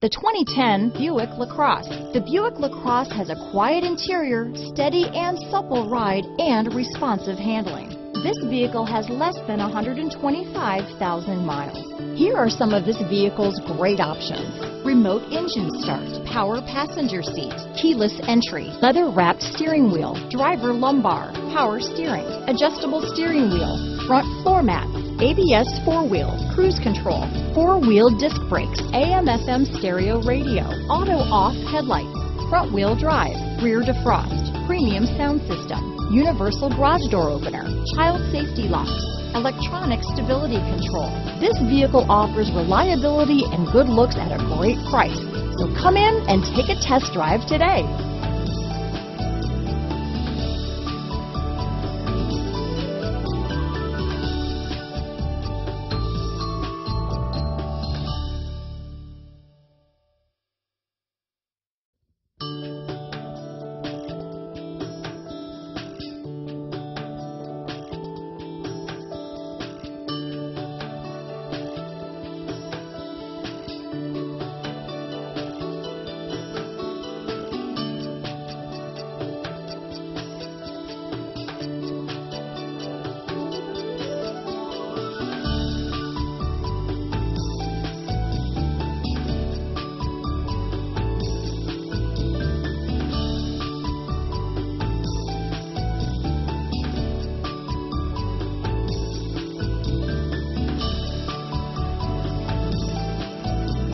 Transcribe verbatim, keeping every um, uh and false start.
The twenty ten Buick LaCrosse. The Buick LaCrosse has a quiet interior, steady and supple ride, and responsive handling. This vehicle has less than one hundred twenty-five thousand miles. Here are some of this vehicle's great options: remote engine start, power passenger seat, keyless entry, leather-wrapped steering wheel, driver lumbar, power steering, adjustable steering wheel, front floor mats, A B S four-wheel, cruise control, four-wheel disc brakes, A M F M stereo radio, auto-off headlights, front-wheel drive, rear defrost, premium sound system, universal garage door opener, child safety locks, electronic stability control. This vehicle offers reliability and good looks at a great price. So come in and take a test drive today.